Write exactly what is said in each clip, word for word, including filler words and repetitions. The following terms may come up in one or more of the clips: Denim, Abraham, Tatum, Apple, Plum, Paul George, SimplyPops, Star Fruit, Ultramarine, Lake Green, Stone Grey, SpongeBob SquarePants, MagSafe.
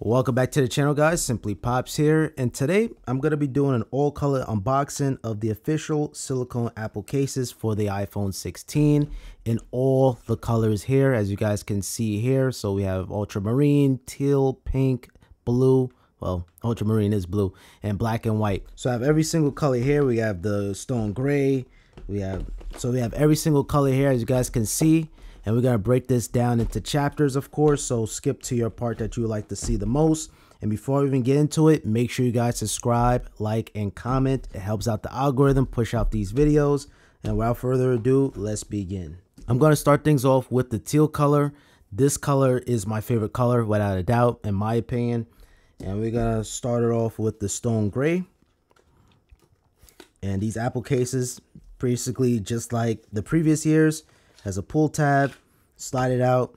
Welcome back to the channel, guys. SimplyPops here, and today I'm going to be doing an all color unboxing of the official silicone Apple cases for the iPhone sixteen in all the colors here, as you guys can see here. So we have ultramarine, teal, pink, blue. Well, ultramarine is blue, and black and white. So I have every single color here. We have the stone gray. We have so we have every single color here, as you guys can see. And we're going to break this down into chapters, of course, so skip to your part that you would like to see the most. And before we even get into it, make sure you guys subscribe, like, and comment. It helps out the algorithm, push out these videos. And without further ado, let's begin. I'm going to start things off with the teal color. This color is my favorite color, without a doubt, in my opinion. And we're going to start it off with the stone gray. And these Apple cases, basically just like the previous years, has a pull tab, slide it out,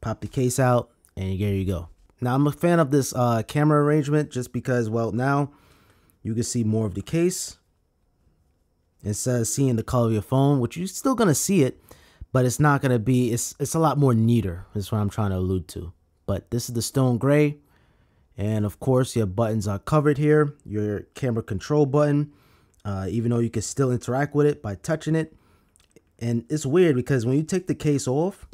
pop the case out, and there you go. Now, I'm a fan of this uh, camera arrangement just because, well, now you can see more of the case instead of seeing the color of your phone, which you're still going to see it, but it's not going to be, it's, it's a lot more neater is what I'm trying to allude to. But this is the stone gray, and of course, your buttons are covered here, your camera control button, uh, even though you can still interact with it by touching it. And it's weird because when you take the case off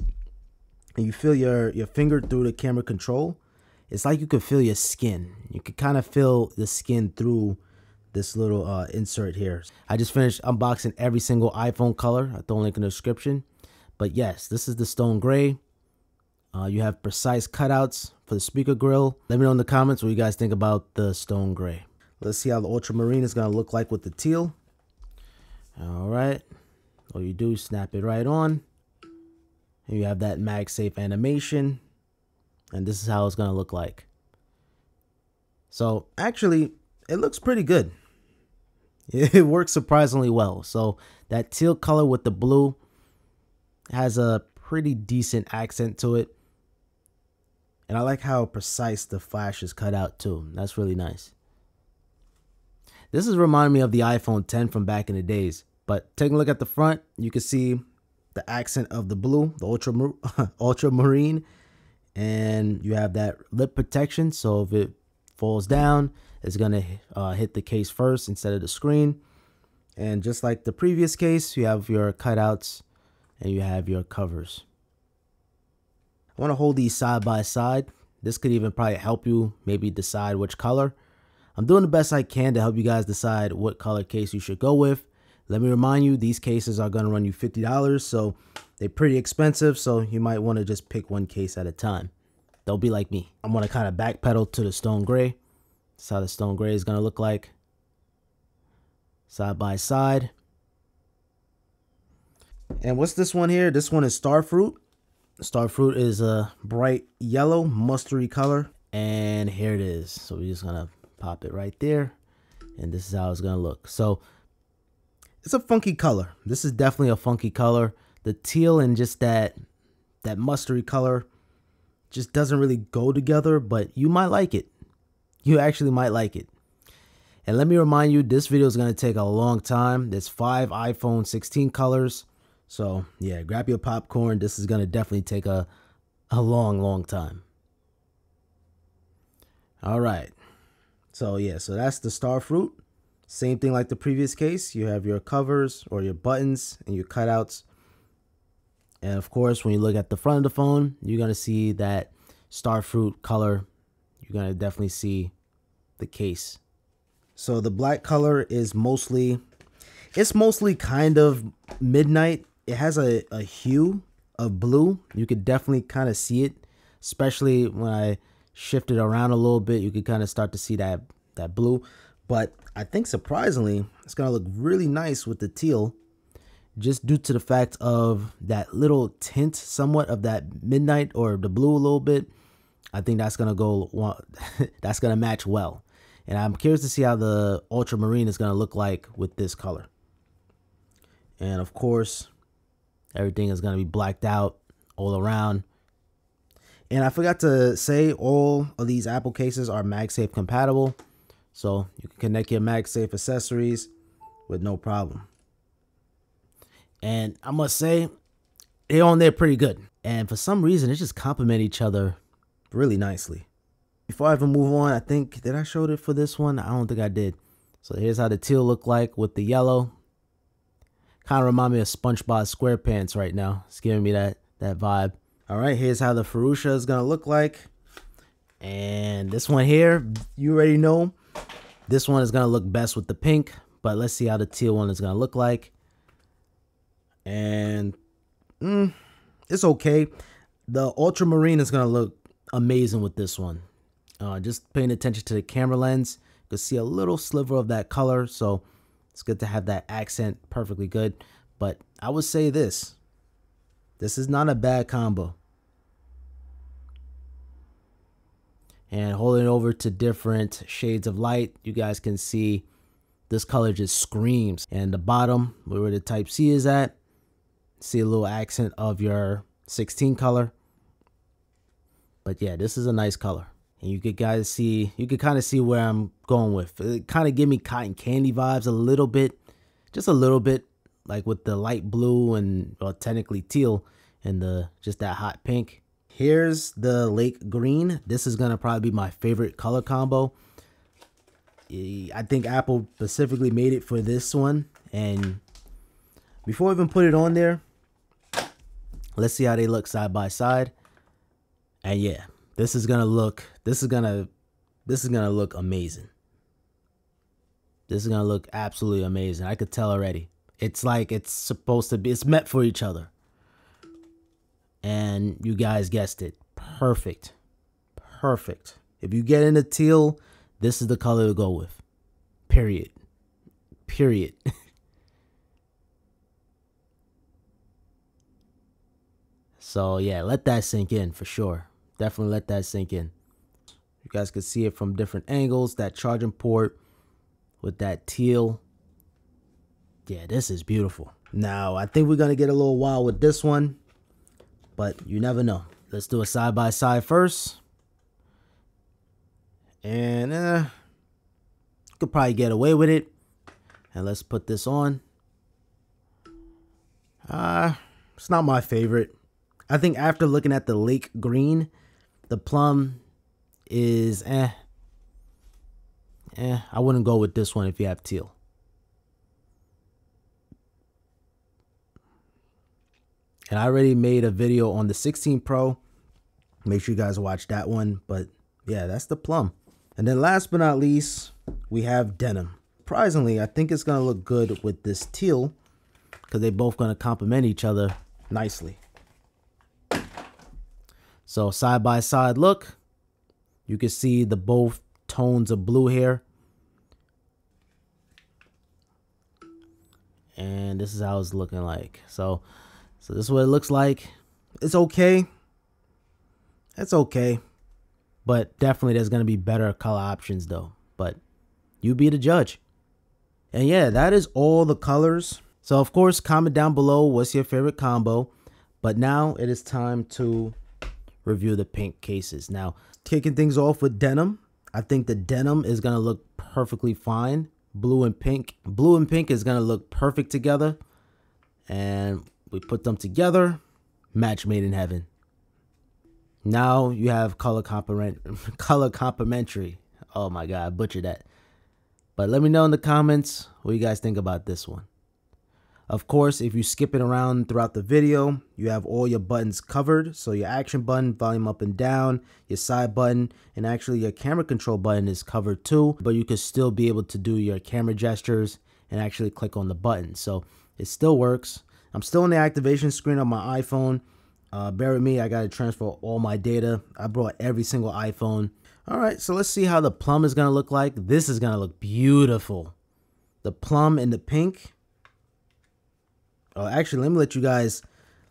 and you feel your, your finger through the camera control, it's like you can feel your skin. You can kind of feel the skin through this little uh, insert here. I just finished unboxing every single iPhone color. I'll throw a link in the description. But yes, this is the stone gray. Uh, you have precise cutouts for the speaker grill. Let me know in the comments what you guys think about the stone gray. Let's see how the ultramarine is going to look like with the teal. All right. All you do is snap it right on, and you have that MagSafe animation, and this is how it's gonna look like. So actually, it looks pretty good. It works surprisingly well. So that teal color with the blue has a pretty decent accent to it, and I like how precise the flash is cut out too. That's really nice. This is reminding me of the iPhone ten from back in the days. But taking a look at the front, you can see the accent of the blue, the ultra ultramarine, and you have that lip protection. So if it falls down, it's gonna uh, hit the case first instead of the screen. And just like the previous case, you have your cutouts and you have your covers. I want to hold these side by side. This could even probably help you maybe decide which color. I'm doing the best I can to help you guys decide what color case you should go with. Let me remind you, these cases are going to run you fifty dollars, so they're pretty expensive, so you might want to just pick one case at a time. Don't be like me. I'm going to kind of backpedal to the stone gray. That's how the stone gray is going to look like. Side by side. And what's this one here? This one is Star Fruit. Star Fruit is a bright yellow, mustardy color. And here it is. So we're just going to pop it right there. And this is how it's going to look. So it's a funky color. This is definitely a funky color. The teal and just that that mustardy color just doesn't really go together, but you might like it. You actually might like it. And let me remind you, this video is going to take a long time. There's five iPhone sixteen colors. So yeah, grab your popcorn. This is going to definitely take a, a long, long time. All right. So yeah, so that's the Star Fruit. Same thing like the previous case, you have your covers or your buttons and your cutouts. And of course, when you look at the front of the phone, you're going to see that Star Fruit color. You're going to definitely see the case. So the black color is mostly, it's mostly kind of midnight. It has a, a hue of blue. You could definitely kind of see it, especially when I shift it around a little bit. You could kind of start to see that, that blue. But I think surprisingly, it's going to look really nice with the teal just due to the fact of that little tint somewhat of that midnight or the blue a little bit. I think that's going to go, that's going to match well. And I'm curious to see how the ultramarine is going to look like with this color. And of course, everything is going to be blacked out all around. And I forgot to say, all of these Apple cases are MagSafe compatible. So you can connect your MagSafe accessories with no problem. And I must say, they're on there pretty good. And for some reason, they just complement each other really nicely. Before I even move on, I think, did I show it for this one? I don't think I did. So here's how the teal look like with the yellow. Kind of remind me of SpongeBob SquarePants right now. It's giving me that, that vibe. All right, here's how the Fuchsia is going to look like. And this one here, you already know, this one is going to look best with the pink. But let's see how the teal one is going to look like. And mm, it's okay. The Ultramarine is going to look amazing with this one. Uh, just paying attention to the camera lens. You can see a little sliver of that color. So it's good to have that accent perfectly good. But I would say this. This is not a bad combo. And holding over to different shades of light, you guys can see this color just screams. And the bottom, where the type C is at, see a little accent of your sixteen color. But yeah, this is a nice color. And you could guys see, you could kind of see where I'm going with. It kind of give me cotton candy vibes a little bit, just a little bit, like with the light blue and, well, technically teal, and the just that hot pink. Here's the Lake Green. This is gonna probably be my favorite color combo. I think Apple specifically made it for this one. And before I even put it on there, let's see how they look side by side. And yeah, this is gonna look, this is gonna, this is gonna look amazing. This is gonna look absolutely amazing. I could tell already. It's like it's supposed to be, it's meant for each other. And you guys guessed it. Perfect. Perfect. If you get into teal, this is the color to go with. Period. Period. So yeah, let that sink in for sure. Definitely let that sink in. You guys can see it from different angles. That charging port with that teal. Yeah, this is beautiful. Now, I think we're going to get a little wild with this one. But you never know. Let's do a side by side first. And uh, could probably get away with it. And let's put this on. Uh, it's not my favorite. I think after looking at the Lake Green, the Plum is eh. Eh, I wouldn't go with this one if you have teal. And I already made a video on the sixteen Pro. Make sure you guys watch that one. But yeah, that's the Plum. And then last but not least, we have Denim. Surprisingly, I think it's going to look good with this teal, because they're both going to complement each other nicely. So side by side look. You can see the both tones of blue here. And this is how it's looking like. So... So this is what it looks like. It's okay. It's okay. But definitely there's going to be better color options though. But you be the judge. And yeah, that is all the colors. So of course, comment down below what's your favorite combo. But now it is time to review the pink cases. Now, kicking things off with Denim. I think the Denim is going to look perfectly fine. Blue and pink. Blue and pink is going to look perfect together. And... we put them together, match made in heaven. Now you have color complement, color complementary. Oh my God, I butchered that. But let me know in the comments what you guys think about this one. Of course, if you skip it around throughout the video, you have all your buttons covered. So your action button, volume up and down, your side button, and actually your camera control button is covered too, but you could still be able to do your camera gestures and actually click on the button. So it still works. I'm still on the activation screen on my iPhone. Uh, bear with me, I gotta transfer all my data. I brought every single iPhone. All right, so let's see how the Plum is gonna look like. This is gonna look beautiful. The Plum and the pink. Oh, actually, let me let you guys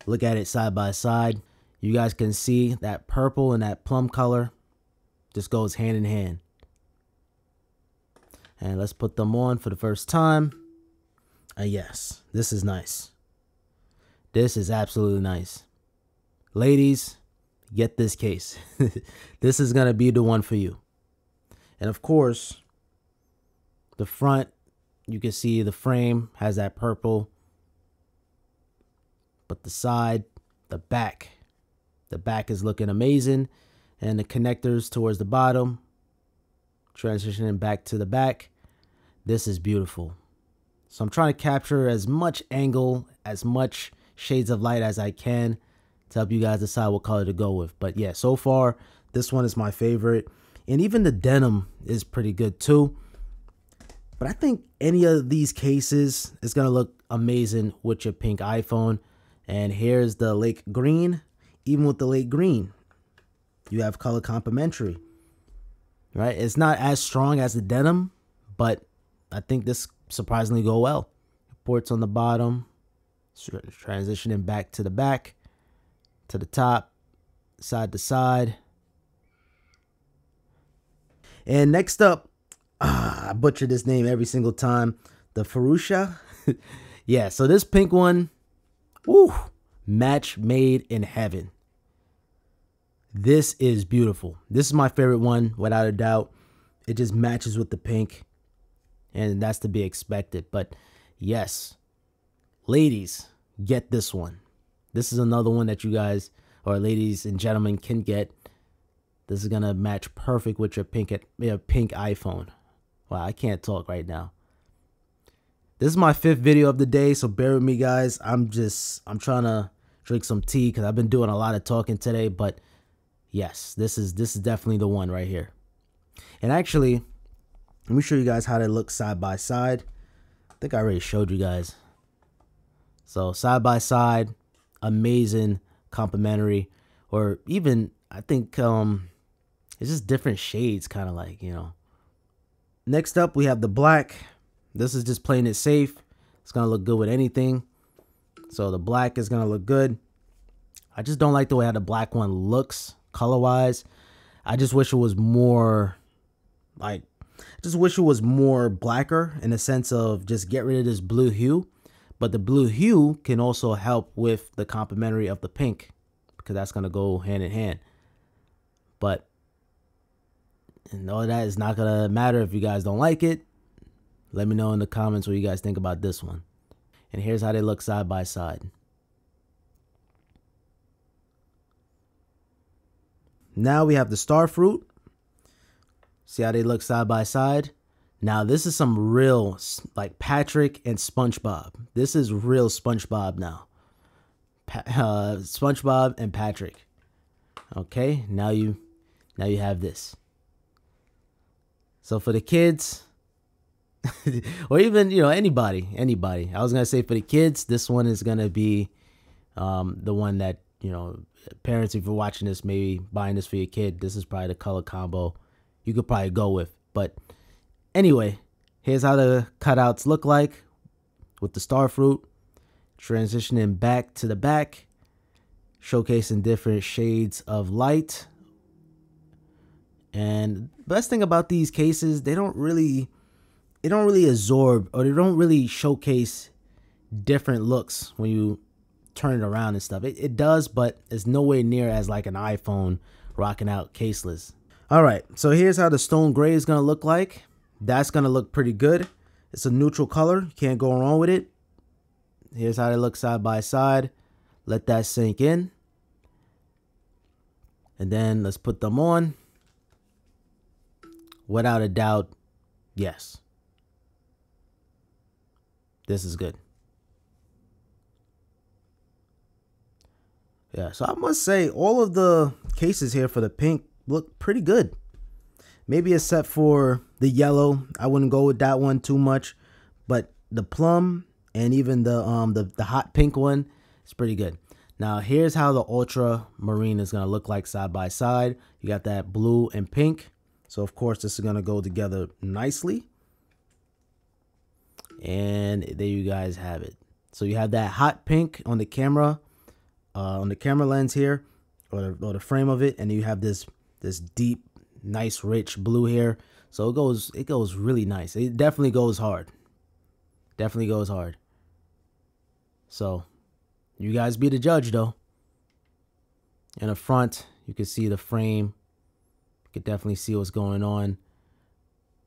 look at it side by side. You guys can see that purple and that plum color just goes hand in hand. And let's put them on for the first time. Uh, yes, this is nice. This is absolutely nice. Ladies, get this case. This is going to be the one for you. And of course, the front, you can see the frame has that purple. But the side, the back, the back is looking amazing. and the connectors towards the bottom, transitioning back to the back. This is beautiful. So I'm trying to capture as much angle, as much shades of light as I can to help you guys decide what color to go with. But yeah, so far, this one is my favorite. And even the denim is pretty good too. But I think any of these cases is going to look amazing with your pink iPhone. And here's the Lake Green. Even with the Lake Green, you have color complementary, right? It's not as strong as the denim, but I think this surprisingly go well. Ports on the bottom, transitioning back to the back, to the top, side to side. And next up, Uh, I butcher this name every single time. The Fuchsia. Yeah, so this pink one, woo, match made in heaven. This is beautiful. This is my favorite one, without a doubt. It just matches with the pink, and that's to be expected. But yes, ladies, get this one. This is another one that you guys, or ladies and gentlemen, can get. This is gonna match perfect with your pink, your pink iPhone. Wow, I can't talk right now. This is my fifth video of the day, so bear with me, guys. I'm just, I'm trying to drink some tea because I've been doing a lot of talking today. But yes, this is, this is definitely the one right here. And actually, let me show you guys how they look side by side. I think I already showed you guys. So side by side, amazing, complementary, or even I think um, it's just different shades, kind of like, you know. Next up, we have the black. This is just playing it safe. It's going to look good with anything. So the black is going to look good. I just don't like the way how the black one looks color-wise. I just wish it was more, like, I just wish it was more blacker in the sense of just get rid of this blue hue. But the blue hue can also help with the complementary of the pink, because that's going to go hand in hand. But and all that is not going to matter if you guys don't like it. Let me know in the comments what you guys think about this one. And here's how they look side by side. Now we have the Star Fruit. See how they look side by side? Now this is some real, like Patrick and SpongeBob. This is real SpongeBob now. Pa uh, SpongeBob and Patrick. Okay, now you, now you have this. So for the kids, or even, you know, anybody, anybody. I was going to say for the kids, this one is going to be um, the one that, you know, parents, if you're watching this, maybe buying this for your kid, this is probably the color combo you could probably go with. But anyway, here's how the cutouts look like with the Star Fruit. Transitioning back to the back, showcasing different shades of light. And best thing about these cases, they don't really, they don't really absorb, or they don't really showcase different looks when you turn it around and stuff. It, it does, but it's nowhere near as like an iPhone rocking out caseless. All right, so here's how the Stone Grey is gonna look like. That's gonna look pretty good. It's a neutral color, can't go wrong with it. Here's how they look side by side. Let that sink in. And then let's put them on. Without a doubt, yes. This is good. Yeah, so I must say all of the cases here for the pink look pretty good. Maybe except for the yellow. I wouldn't go with that one too much. But the plum and even the um the, the hot pink one is pretty good. Now here's how the Ultramarine is going to look like side by side. You got that blue and pink. So, of course, this is going to go together nicely. And there you guys have it. So, you have that hot pink on the camera, uh, on the camera lens here, or the, or the frame of it. And you have this this deep, nice, rich blue here. So, it goes, it goes really nice. It definitely goes hard. Definitely goes hard. So, you guys be the judge, though. In the front, you can see the frame. You can definitely see what's going on.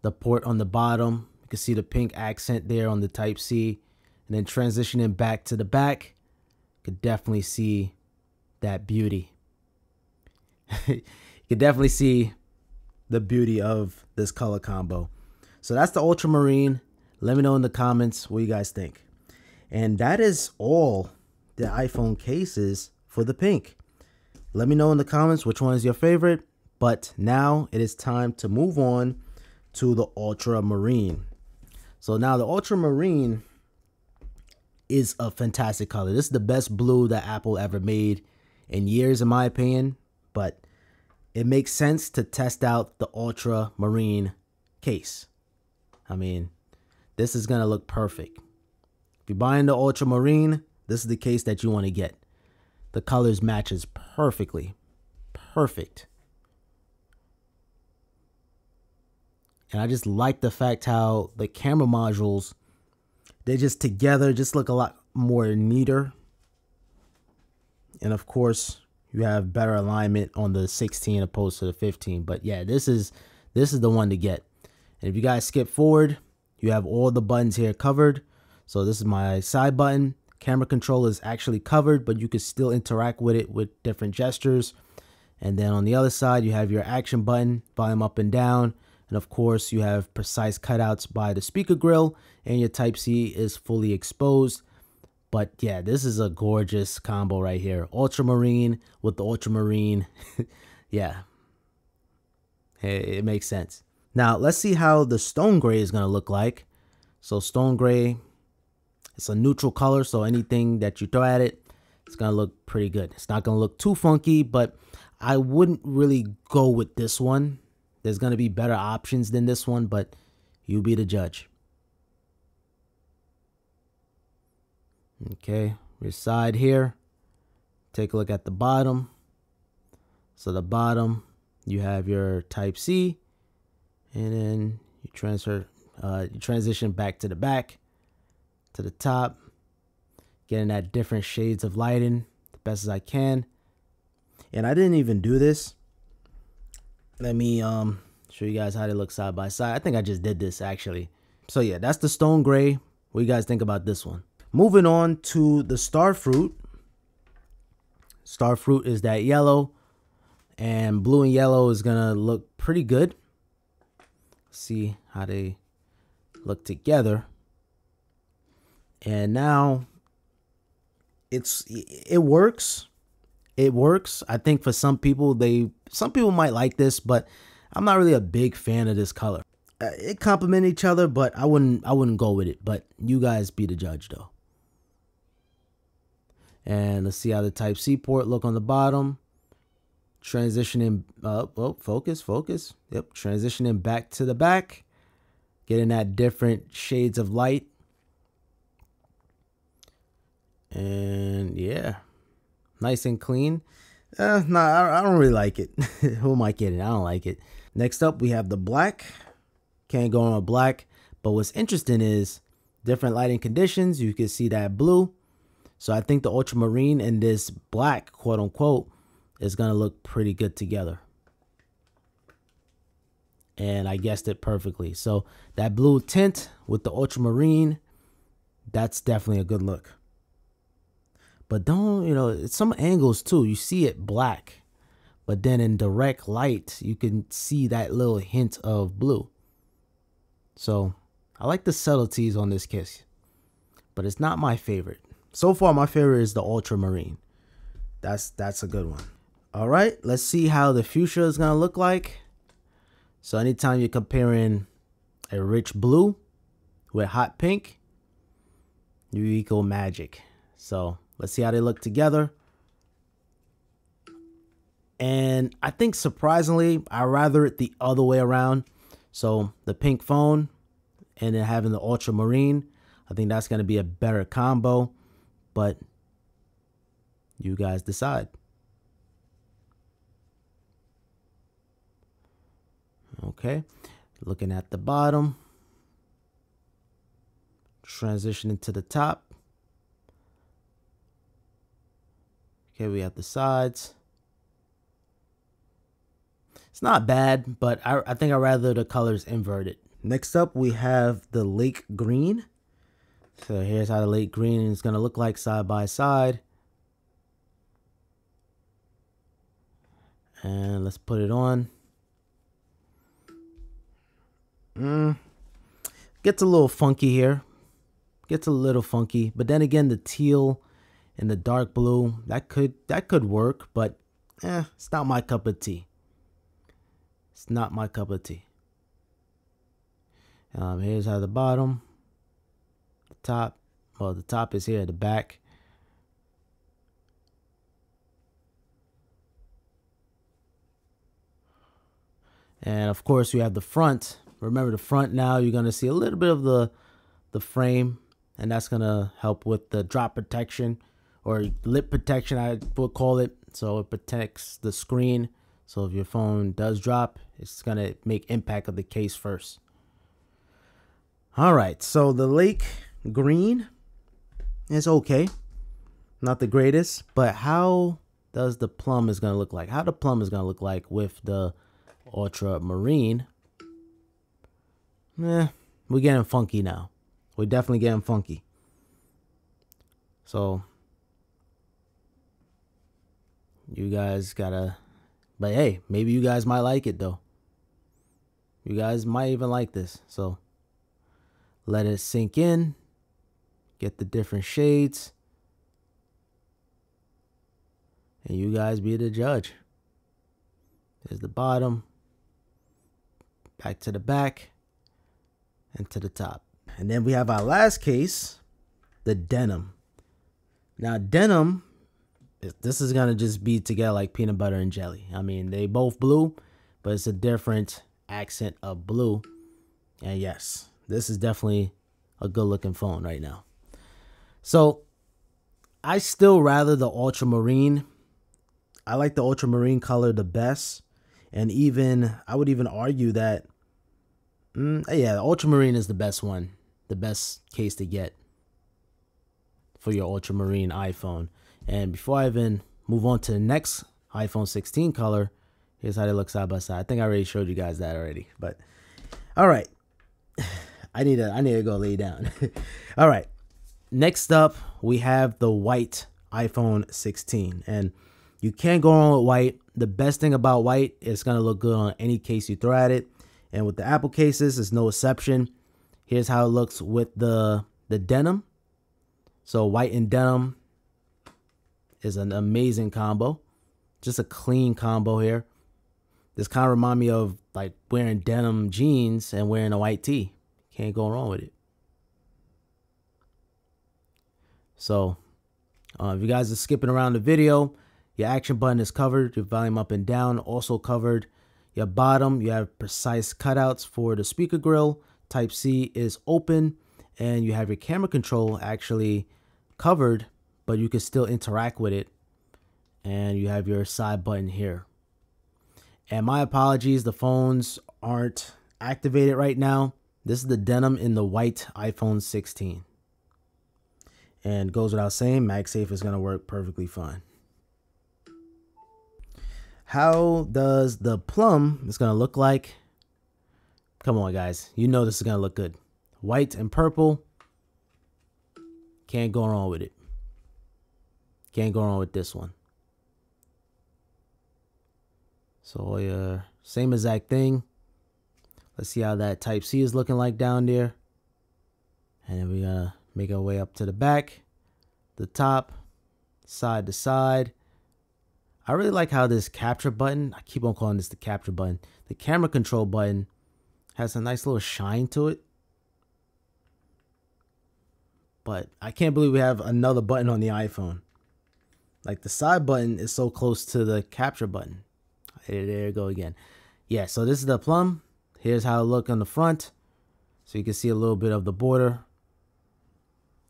The port on the bottom, you can see the pink accent there on the Type C. And then transitioning back to the back, you could definitely see that beauty. You can definitely see the beauty of this color combo. So that's the Ultramarine. Let me know in the comments what you guys think. And that is all the iPhone cases for the pink. Let me know in the comments which one is your favorite. But now it is time to move on to the Ultramarine. So now the Ultramarine is a fantastic color. This is the best blue that Apple ever made in years, in my opinion. But it makes sense to test out the Ultramarine case. I mean, this is going to look perfect. If you're buying the Ultramarine, this is the case that you want to get. The colors matches perfectly. Perfect. And I just like the fact how the camera modules, they just together just look a lot more neater. And of course, you have better alignment on the sixteen opposed to the fifteen. But yeah, this is this is the one to get. And if you guys skip forward, you have all the buttons here covered. So this is my side button. Camera control is actually covered, but you can still interact with it with different gestures. And then on the other side, you have your action button, volume up and down. And of course, you have precise cutouts by the speaker grill, and your Type-C is fully exposed. But yeah, this is a gorgeous combo right here. Ultramarine with the Ultramarine. Yeah, it makes sense. Now, let's see how the Stone Grey is going to look like. So Stone Grey, it's a neutral color, so anything that you throw at it, it's going to look pretty good. It's not going to look too funky, but I wouldn't really go with this one. There's going to be better options than this one, but you be the judge. Okay, your side here. Take a look at the bottom. So the bottom, you have your Type-C, and then you transfer, uh, you transition back to the back, to the top, getting that different shades of lighting the best as I can. And I didn't even do this. Let me um, show you guys how they look side by side. I think I just did this actually. So yeah, that's the Stone Grey. What do you guys think about this one? Moving on to the Star Fruit. Star Fruit is that yellow, and blue and yellow is gonna look pretty good. See how they look together. And now it's it works. It works. I think for some people, they some people might like this, but I'm not really a big fan of this color. Uh, it complements each other, but I wouldn't I wouldn't go with it. But you guys be the judge, though. And let's see how the Type-C port look on the bottom. Transitioning, uh, oh, focus, focus. Yep, transitioning back to the back, getting that different shades of light. And yeah, nice and clean. Uh, nah, I, I don't really like it. Who am I kidding? I don't like it. Next up, we have the black. Can't go on with black. But what's interesting is different lighting conditions. You can see that blue. So I think the Ultramarine and this black, quote unquote, is going to look pretty good together. And I guessed it perfectly. So that blue tint with the Ultramarine, that's definitely a good look. But don't, you know, it's some angles too. You see it black, but then in direct light, you can see that little hint of blue. So I like the subtleties on this case, but it's not my favorite. So far, my favorite is the Ultramarine. That's, that's a good one. All right, let's see how the Fuchsia is going to look like. So anytime you're comparing a rich blue with hot pink, you equal magic. So let's see how they look together. And I think surprisingly, I rather it the other way around. So the pink phone and then having the Ultramarine, I think that's going to be a better combo, but you guys decide. Okay. Looking at the bottom, transitioning to the top. Okay, we have the sides. It's not bad, but I, I think I'd rather the colors inverted. Next up, we have the Lake Green. So here's how the Lake Green is going to look like side by side. And let's put it on. Mm. Gets a little funky here. Gets a little funky. But then again, the teal and the dark blue, that could that could work, but eh, it's not my cup of tea. It's not my cup of tea. Um, here's how the bottom, the top, well, the top is here at the back. And of course you have the front. Remember the front now, you're gonna see a little bit of the, the frame, and that's gonna help with the drop protection or lip protection, I would call it. So it protects the screen. So if your phone does drop, it's gonna make impact of the case first. All right, so the Lake Green is okay. Not the greatest, but how does the Plum is going to look like? How the Plum is going to look like with the Ultramarine? Eh, we're getting funky now. We're definitely getting funky. So you guys got to, but hey, maybe you guys might like it though. You guys might even like this, so. Let it sink in, get the different shades, and you guys be the judge. There's the bottom, back to the back, and to the top. And then we have our last case, the Denim. Now Denim, this is gonna just be together like peanut butter and jelly. I mean, they both blue, but it's a different accent of blue, and yes. This is definitely a good looking phone right now. So I still rather the Ultramarine. I like the Ultramarine color the best. And even, I would even argue that, mm, yeah, the Ultramarine is the best one. The best case to get for your Ultramarine iPhone. And before I even move on to the next iPhone sixteen color, here's how they look side by side. I think I already showed you guys that already. But, all right. I need to, I need to go lay down. All right. Next up, we have the white iPhone sixteen. And you can't go wrong with white. The best thing about white, it's going to look good on any case you throw at it. And with the Apple cases, it's no exception. Here's how it looks with the, the Denim. So white and Denim is an amazing combo. Just a clean combo here. This kind of reminds me of like wearing denim jeans and wearing a white tee. Can't go wrong with it. So, uh, if you guys are skipping around the video, your action button is covered. Your volume up and down also covered. Your bottom, you have precise cutouts for the speaker grill. Type C is open. And you have your camera control actually covered, but you can still interact with it. And you have your side button here. And my apologies, the phones aren't activated right now. This is the Denim in the white iPhone sixteen. And goes without saying, MagSafe is going to work perfectly fine. How does the Plum is going to look like? Come on, guys. You know this is going to look good. White and purple. Can't go wrong with it. Can't go wrong with this one. So, yeah, same exact thing. Let's see how that Type C is looking like down there. And then we're gonna make our way up to the back, the top, side to side. I really like how this capture button, I keep on calling this the capture button, the camera control button has a nice little shine to it. But I can't believe we have another button on the iPhone. Like the side button is so close to the capture button. There you go again. Yeah, so this is the Plum. Here's how it looks on the front. So you can see a little bit of the border.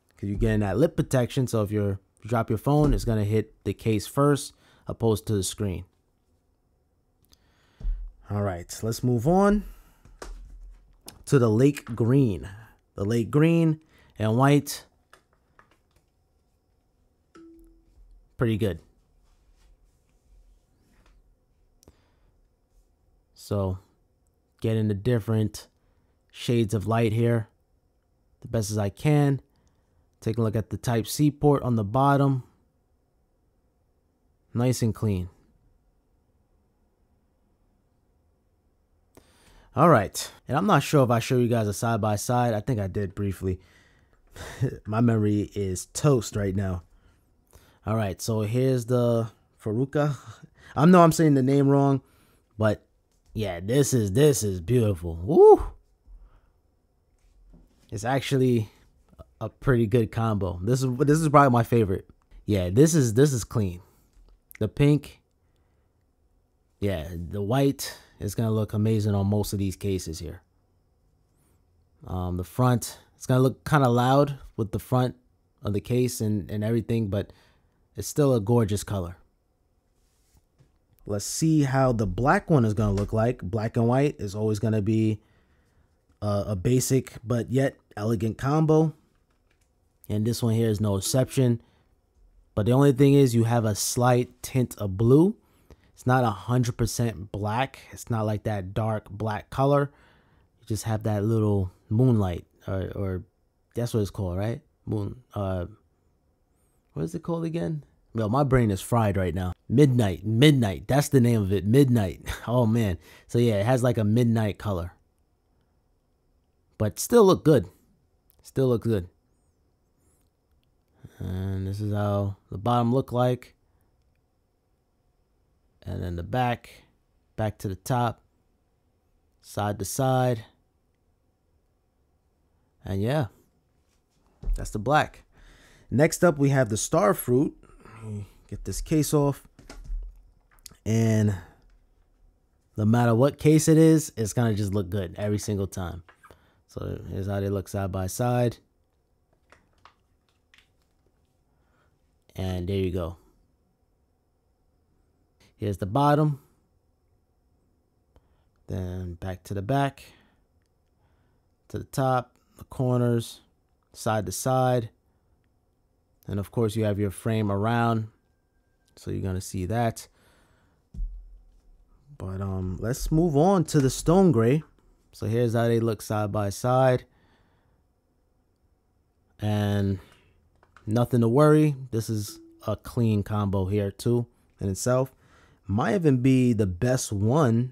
Because you're getting that lip protection. So if you're, you drop your phone, it's going to hit the case first, opposed to the screen. All right, let's move on to the Lake Green. The Lake Green and white. Pretty good. So getting the different shades of light here the best as I can. Take a look at the Type C port on the bottom. Nice and clean. All right, and I'm not sure if I showed you guys a side-by-side. -side. I think I did briefly. My memory is toast right now. All right, so here's the Fuchsia. I know I'm saying the name wrong, but yeah, this is this is beautiful. Woo! It's actually a pretty good combo. This is this is probably my favorite. Yeah, this is this is clean. The pink, yeah, the white. It's going to look amazing on most of these cases here. Um, the front, it's going to look kind of loud with the front of the case and, and everything, but it's still a gorgeous color. Let's see how the black one is going to look like. Black and white is always going to be a, a basic but yet elegant combo. And this one here is no exception. But the only thing is you have a slight tint of blue. It's not one hundred percent black. It's not like that dark black color. You just have that little moonlight, or, or that's what it's called, right? Moon. Uh, what is it called again? Well, my brain is fried right now. Midnight. Midnight. That's the name of it. Midnight. Oh, man. So, yeah, it has like a midnight color. But still look good. Still look good. And this is how the bottom look like. And then the back, back to the top, side to side. And yeah, that's the black. Next up, we have the Star Fruit. Get this case off. And no matter what case it is, it's going to just look good every single time. So here's how they look side by side. And there you go. Here's the bottom, then back to the back, to the top, the corners, side to side, and of course you have your frame around, so you're gonna see that. But um, let's move on to the Stone Grey. So here's how they look side by side, and nothing to worry. This is a clean combo here too in itself. Might even be the best one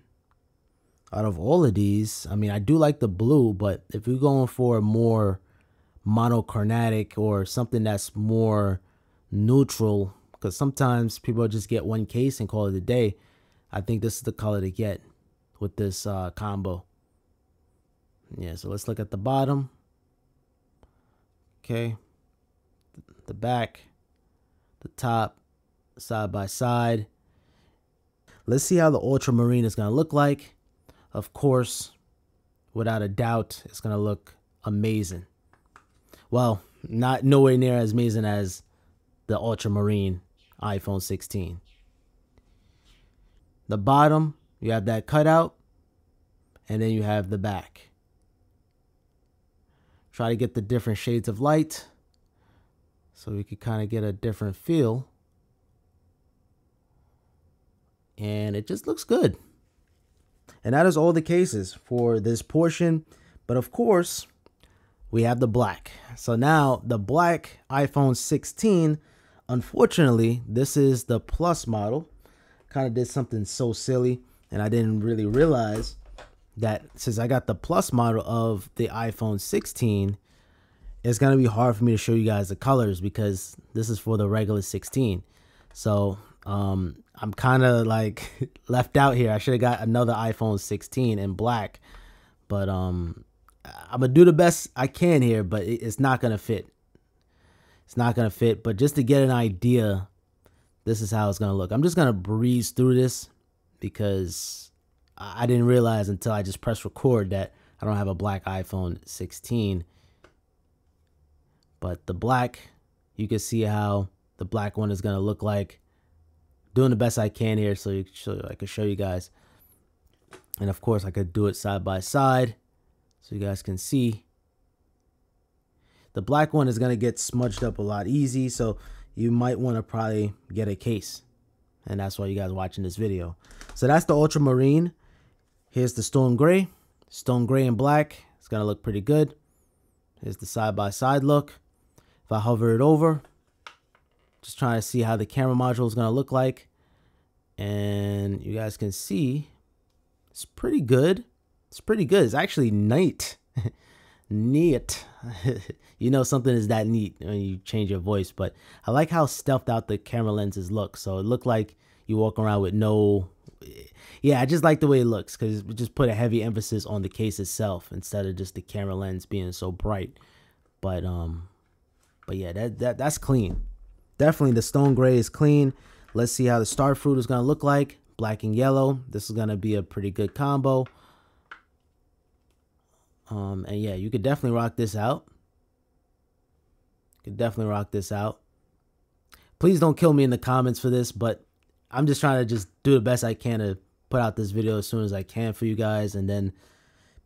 out of all of these. I mean, I do like the blue, but if you're going for a more monochromatic or something that's more neutral, because sometimes people just get one case and call it a day, I think this is the color to get with this uh, combo. Yeah, so let's look at the bottom. Okay. The back, the top, side by side. Let's see how the Ultramarine is going to look like. Of course, without a doubt, it's going to look amazing. Well, not nowhere near as amazing as the Ultramarine iPhone sixteen. The bottom, you have that cutout, and then you have the back. Try to get the different shades of light so we could kind of get a different feel. And it just looks good. And that is all the cases for this portion. But of course, we have the black. So now the black iPhone sixteen, unfortunately, this is the Plus model. Kind of did something so silly. And I didn't really realize that since I got the Plus model of the iPhone sixteen, it's going to be hard for me to show you guys the colors because this is for the regular sixteen. So um I'm kind of like left out here. I should have got another iPhone sixteen in black, but um I'm gonna do the best I can here, but it's not gonna fit. It's not gonna fit. But just to get an idea, this is how it's gonna look. I'm just gonna breeze through this because I didn't realize until I just pressed record that I don't have a black iPhone sixteen. But the black, you can see how the black one is gonna look like. Doing the best I can here so, you, so I could show you guys. And of course, I could do it side by side so you guys can see. The black one is going to get smudged up a lot easy, so you might want to probably get a case. And that's why you guys are watching this video. So that's the Ultramarine. Here's the Stone Grey. Stone Grey and black. It's going to look pretty good. Here's the side by side look. If I hover it over, just trying to see how the camera module is going to look like. And you guys can see it's pretty good. It's pretty good. It's actually neat. Neat. You know something is that neat when you change your voice. But I like how stuffed out the camera lenses look. So it looked like you walk around with no... Yeah, I just like the way it looks because we just put a heavy emphasis on the case itself instead of just the camera lens being so bright. But um, but yeah, that, that that's clean. Definitely the Stone Grey is clean. Let's see how the Star Fruit is gonna look like. Black and yellow. This is gonna be a pretty good combo. Um, and yeah, you could definitely rock this out. Could definitely rock this out. Please don't kill me in the comments for this, but I'm just trying to just do the best I can to put out this video as soon as I can for you guys. And then,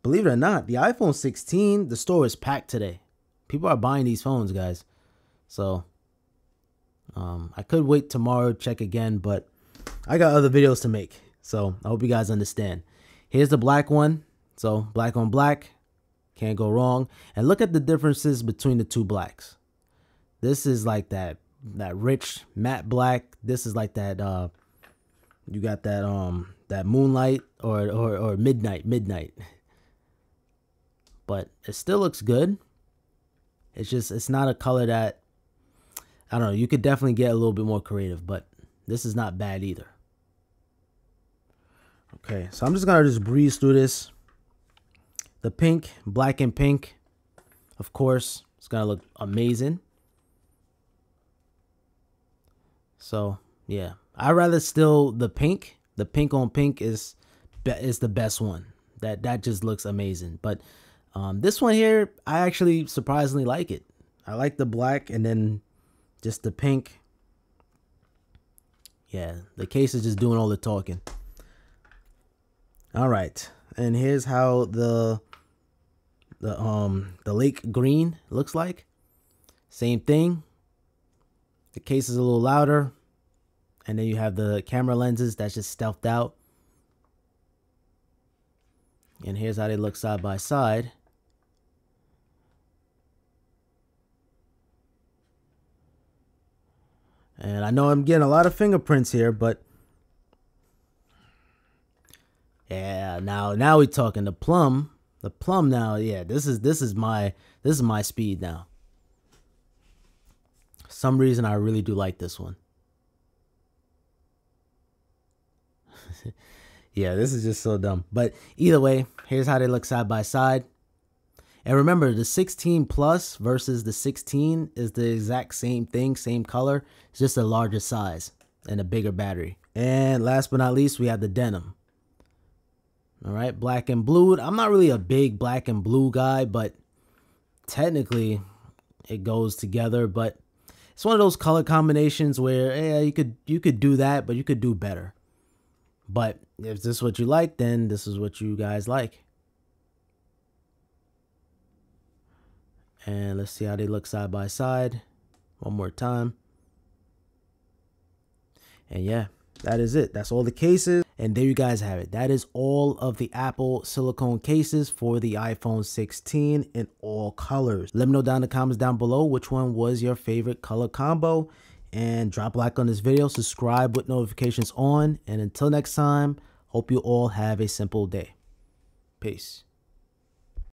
believe it or not, the iPhone sixteen, the store is packed today. People are buying these phones, guys. So, um, I could wait tomorrow, check again, but I got other videos to make. So, I hope you guys understand. Here's the black one. So, black on black. Can't go wrong. And look at the differences between the two blacks. This is like that. That rich matte black. This is like that. Uh, you got that um that moonlight or or or midnight midnight. But it still looks good. It's just it's not a color that I don't know. You could definitely get a little bit more creative, but this is not bad either. Okay, so I'm just gonna just breeze through this. The pink, black and pink, of course, it's gonna look amazing. So, yeah, I'd rather still the pink. The pink on pink is be is the best one. That that just looks amazing. But um, this one here, I actually surprisingly like it. I like the black and then just the pink. Yeah, the case is just doing all the talking. All right, and here's how the the um the Lake Green looks like. Same thing. The case is a little louder. And then you have the camera lenses that's just stealthed out. And here's how they look side by side. And I know I'm getting a lot of fingerprints here, but yeah, now now we're talking. The plum. The plum now, yeah, this is this is my this is my speed now. For some reason I really do like this one. Yeah, this is just so dumb. But either way, here's how they look side by side. And remember, the sixteen plus versus the sixteen is the exact same thing, same color. It's just a larger size and a bigger battery. And last but not least, we have the Denim. All right, black and blue. I'm not really a big black and blue guy, but technically it goes together. But it's one of those color combinations where yeah, you could you could do that, but you could do better. But if this is what you like, then this is what you guys like. And let's see how they look side by side one more time. And yeah, that is it. That's all the cases. And there you guys have it. That is all of the Apple silicone cases for the iPhone sixteen in all colors. Let me know down in the comments down below which one was your favorite color combo. And drop a like on this video, subscribe with notifications on, and until next time, hope you all have a simple day. Peace.